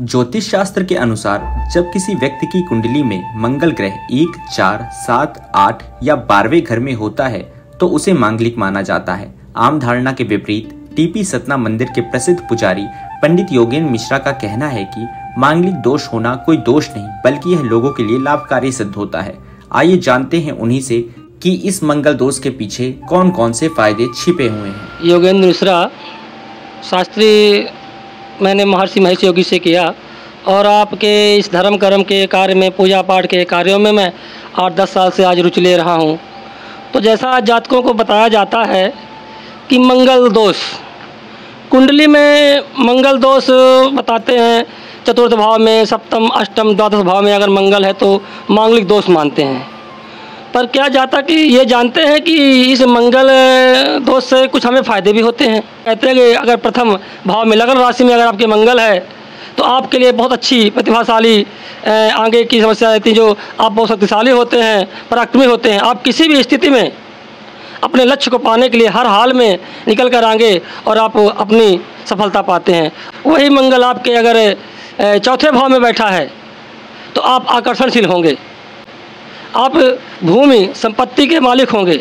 ज्योतिष शास्त्र के अनुसार जब किसी व्यक्ति की कुंडली में मंगल ग्रह 1, 4, 7, 8 या 12वें घर में होता है तो उसे मांगलिक माना जाता है। आम धारणा के विपरीत टीपी सतना मंदिर के प्रसिद्ध पुजारी पंडित योगेंद्र मिश्रा का कहना है कि मांगलिक दोष होना कोई दोष नहीं, बल्कि यह लोगों के लिए लाभकारी सिद्ध होता है। आइए जानते हैं उन्हीं से कि इस मंगल दोष के पीछे कौन कौन से फायदे छिपे हुए हैं। योगेंद्र मिश्रा शास्त्रीय मैंने महर्षि महेश योगी से किया और आपके इस धर्म कर्म के कार्य में, पूजा पाठ के कार्यों में मैं 8-10 साल से आज रुचि ले रहा हूँ। तो जैसा जातकों को बताया जाता है कि मंगल दोष कुंडली में मंगल दोष बताते हैं, चतुर्थ भाव में, सप्तम, अष्टम, द्वादश भाव में अगर मंगल है तो मांगलिक दोष मानते हैं। पर क्या जातक ये जानते हैं कि इस मंगल दोष से कुछ हमें फ़ायदे भी होते हैं। कहते हैं कि अगर प्रथम भाव में, लगन राशि में अगर आपके मंगल है तो आपके लिए बहुत अच्छी प्रतिभाशाली आगे की समस्या रहती है, जो आप बहुत शक्तिशाली होते हैं, पराक्रमी होते हैं। आप किसी भी स्थिति में अपने लक्ष्य को पाने के लिए हर हाल में निकल कर आएंगे और आप अपनी सफलता पाते हैं। वही मंगल आपके अगर चौथे भाव में बैठा है तो आप आकर्षणशील होंगे, आप भूमि संपत्ति के मालिक होंगे,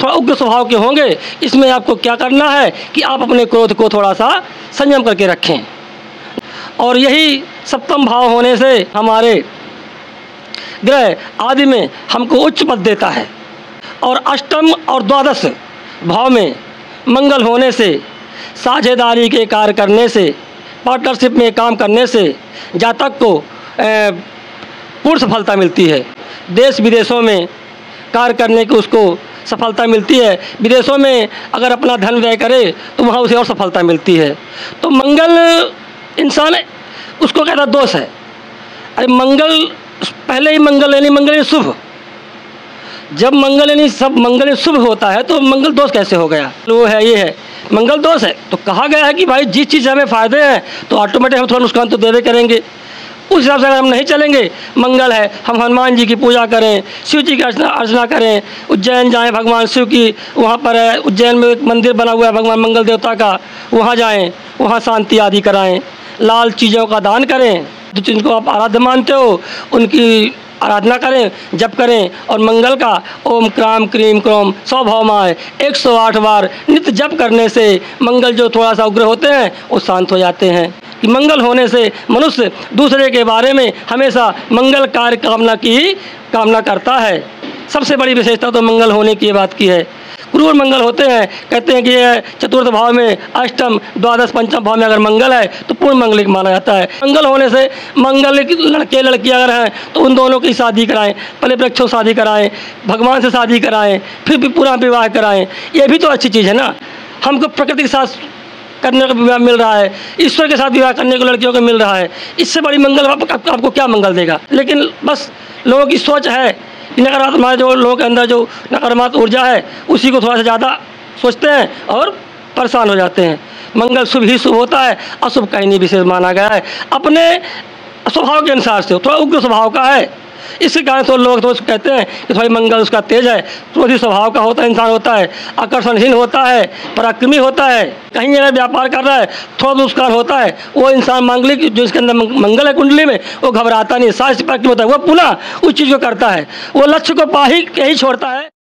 थोड़ा उग्र स्वभाव के होंगे। इसमें आपको क्या करना है कि आप अपने क्रोध को थोड़ा सा संयम करके रखें। और यही सप्तम भाव होने से हमारे ग्रह आदि में हमको उच्च पद देता है, और अष्टम और द्वादश भाव में मंगल होने से, साझेदारी के कार्य करने से, पार्टनरशिप में काम करने से जातक को पूर्ण सफलता मिलती है। देश विदेशों में कार्य करने की उसको सफलता मिलती है। विदेशों में अगर अपना धन व्यय करे तो वहाँ उसे और सफलता मिलती है। तो मंगल इंसान उसको कहता दोष है। अरे मंगल पहले ही मंगल यानी मंगल शुभ, जब मंगल यानी सब मंगल शुभ होता है तो मंगल दोष कैसे हो गया। वो है, ये है मंगल दोष है। तो कहा गया है कि भाई जिस चीज़ से हमें फायदे हैं तो ऑटोमेटिक हम थोड़ा नुकसान तो देवे करेंगे। उस हिसाब से अगर हम नहीं चलेंगे, मंगल है, हम हनुमान जी की पूजा करें, शिव जी की अर्चना करें, उज्जैन जाएं, भगवान शिव की वहाँ पर है, उज्जैन में एक मंदिर बना हुआ है भगवान मंगल देवता का, वहाँ जाएं, वहाँ शांति आदि कराएं, लाल चीज़ों का दान करें। जो जिनको आप आराध्य मानते हो उनकी आराधना करें, जप करें, और मंगल का ओम क्राम क्रीम क्रोम 100 भाव माए 108 बार नित्य जप करने से मंगल जो थोड़ा सा उग्र होते हैं वो शांत हो जाते हैं। कि मंगल होने से मनुष्य दूसरे के बारे में हमेशा मंगल कार्य कामना की कामना करता है। सबसे बड़ी विशेषता तो मंगल होने की बात की है। क्रूर मंगल होते हैं, कहते हैं कि यह चतुर्थ भाव में, अष्टम, द्वादश, पंचम भाव में अगर मंगल है तो पूर्ण मंगलिक माना जाता है। मंगल होने से मंगलिक लड़के लड़की अगर हैं तो उन दोनों की शादी कराएं, पहले वृक्षों शादी कराएं, भगवान से शादी कराएं, फिर भी पूरा विवाह कराएं। ये भी तो अच्छी चीज़ है ना। हमको प्रकृति के साथ करने का विवाह मिल रहा है, ईश्वर के साथ विवाह करने को लड़कियों को मिल रहा है। इससे बड़ी मंगल आपको क्या मंगल देगा। लेकिन बस लोगों की सोच है, नकारात्मक, जो लोगों के अंदर जो नकारात्मक ऊर्जा है उसी को थोड़ा सा ज़्यादा सोचते हैं और परेशान हो जाते हैं। मंगल शुभ ही शुभ होता है, अशुभ कहीं नहीं विशेष माना गया है। अपने स्वभाव के अनुसार से थोड़ा उग्र स्वभाव का है, इसके कारण तो लोग तो कहते हैं कि थोड़ी मंगल उसका तेज है। क्रोधी स्वभाव का होता है इंसान, होता है आकर्षणहीन, होता है पराक्रमी, होता है। कहीं अगर व्यापार कर रहा है, थोड़ा दुष्कार होता है, वो इंसान मांगलिक जो इसके अंदर मंगल है कुंडली में, वो घबराता नहीं, साहस पराक्रमी होता है, वो पुनः उस चीज़ को करता है, वो लक्ष्य को पा ही छोड़ता है।